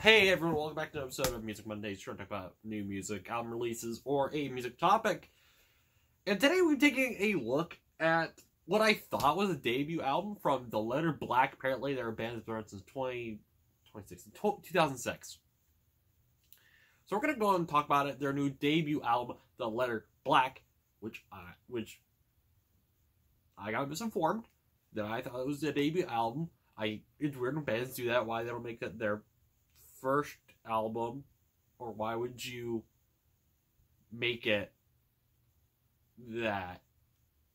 Hey everyone, welcome back to an episode of Music Mondays, where we talk about new music, album releases, or a music topic. And today we're taking a look at what I thought was a debut album from The Letter Black. Apparently they're a band that's been around since 2006. So we're going to go and talk about it, their new debut album, The Letter Black, which I got misinformed that I thought it was their debut album. It's weird when bands do that, why they don't make that their first album, or why would you make it that,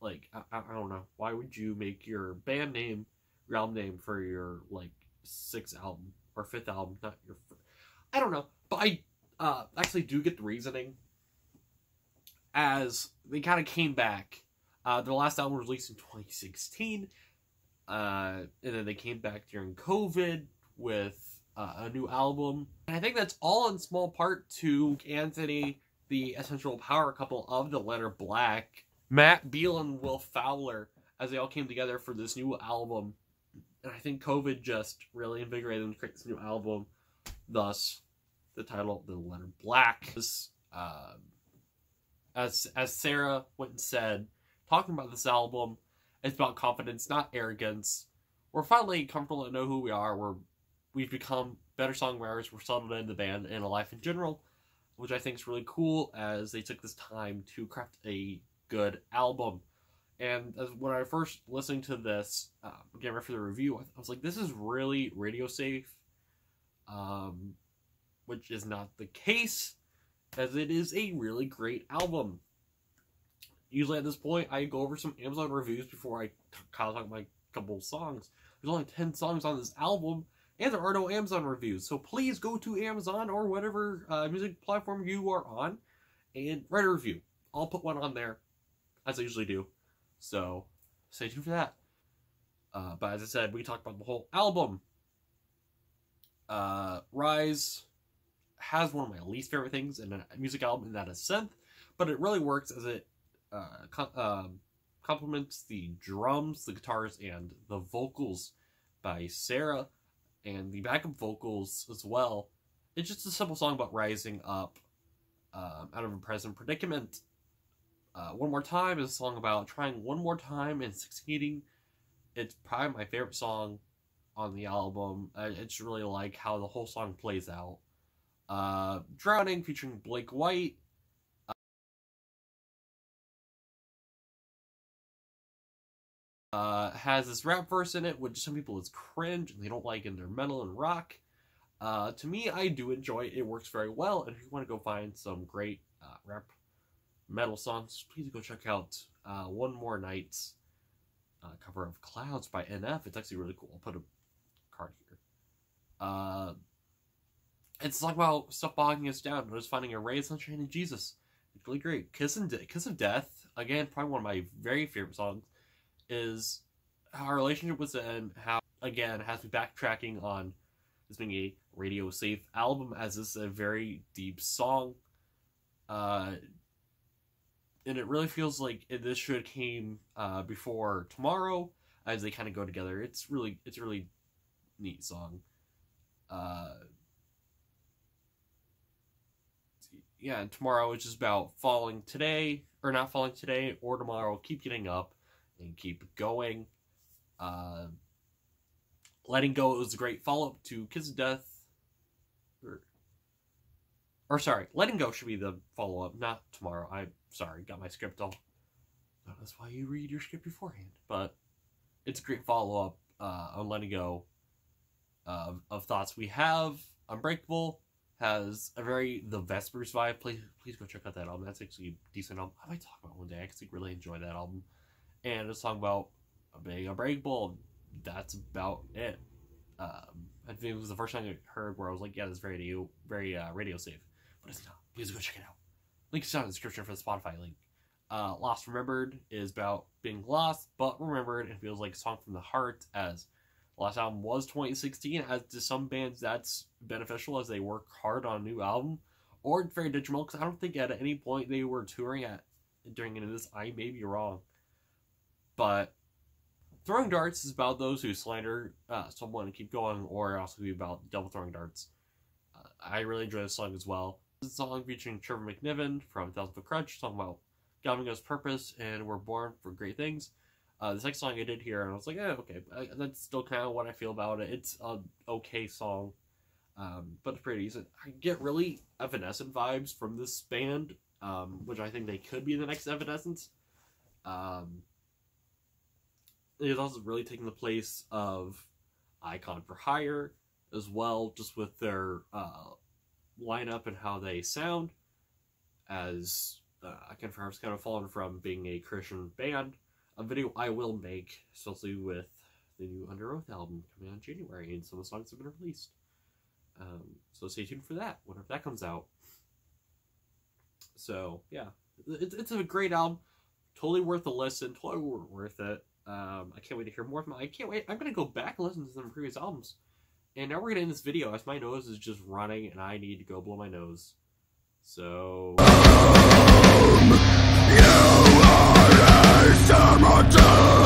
like, I don't know, why would you make your band name, your album name for your, like, sixth album, or fifth album, not your first, I don't know, but I actually do get the reasoning, as they kind of came back. Their last album was released in 2016, and then they came back during COVID with a new album. And I think that's all in small part to Anthony, the essential power couple of The Letter Black, Matt Beal and Will Fowler, as they all came together for this new album. And I think COVID just really invigorated them to create this new album, thus the title, The Letter Black. As Sarah went and said, talking about this album, it's about confidence, not arrogance. We're finally comfortable to know who we are. We've become better songwriters. We're settled into the band and in life in general, which I think is really cool, as they took this time to craft a good album. And when I first listened to this, getting ready for the review, I was like, this is really radio safe, which is not the case, as it is a really great album. Usually at this point, I go over some Amazon reviews before I kind of talk about my couple songs. There's only 10 songs on this album, and there are no Amazon reviews. So please go to Amazon or whatever music platform you are on and write a review. I'll put one on there, as I usually do. So stay tuned for that. But as I said, we talked about the whole album. Rise has one of my least favorite things in a music album, and that is synth. But it really works, as it complements the drums, the guitars, and the vocals by Sarah, and the backup vocals as well. It's just a simple song about rising up out of a present predicament. One More Time is a song about trying one more time and succeeding. It's probably my favorite song on the album. I just really like how the whole song plays out. Drowning, featuring Blake White. Has this rap verse in it, which some people is cringe and they don't like in their metal and rock. To me, I do enjoy it. It works very well. And if you want to go find some great rap metal songs, please go check out One More Night's cover of Clouds by NF. It's actually really cool. I'll put a card here. It's like about stuff bogging us down. We're just finding a ray of sunshine in Jesus. It's really great. Kiss of Death, again, probably one of my very favorite songs, is how our relationship was in, how, again, has me backtracking on this being a radio safe album, as this is a very deep song, and it really feels like this should have came before Tomorrow, as they kind of go together. It's a really neat song. Yeah, and Tomorrow is just about falling today, or not falling today or tomorrow, keep getting up and keep going. Letting Go was a great follow-up to Kiss of Death. Or sorry, Letting Go should be the follow-up, not Tomorrow. I'm sorry, got my script all. That's why you read your script beforehand. But it's a great follow-up on Letting Go of Thoughts We Have. Unbreakable has a very The Vespers vibe. Please go check out that album. That's actually a decent album. I might talk about it one day. I actually really enjoy that album. And it's talking about being unbreakable. That's about it. I think it was the first time I heard where I was like, yeah, this is very radio safe. But it's not. Please go check it out. Link's down in the description for the Spotify link. Lost Remembered is about being lost, but remembered. It feels like a song from the heart, as the last album was 2016. As to some bands, that's beneficial, as they work hard on a new album. Or it's very detrimental, because I don't think at any point they were touring at during any of this. I may be wrong. But throwing darts is about those who slander someone and keep going, or also be about double throwing darts. I really enjoy this song as well. This is a song featuring Trevor McNiven from Thousand Foot Crunch, talking about God gave us purpose and we're born for great things. This next song I did hear and I was like, eh, okay, that's still kind of what I feel about it. It's an okay song, but it's pretty decent. I get really Evanescent vibes from this band, which I think they could be the next Evanescence. It's also really taking the place of Icon For Hire as well, just with their lineup and how they sound, as Icon For Hire has kind of fallen from being a Christian band. A video I will make, especially with the new Under Oath album coming out in January, and some of the songs have been released. So stay tuned for that, whenever that comes out. So, yeah. It's a great album. Totally worth a listen. Totally worth it. I can't wait to hear more from them. I can't wait. I'm going to go back and listen to some previous albums. And now we're going to end this video, as my nose is just running, and I need to go blow my nose. So... You are a samurai!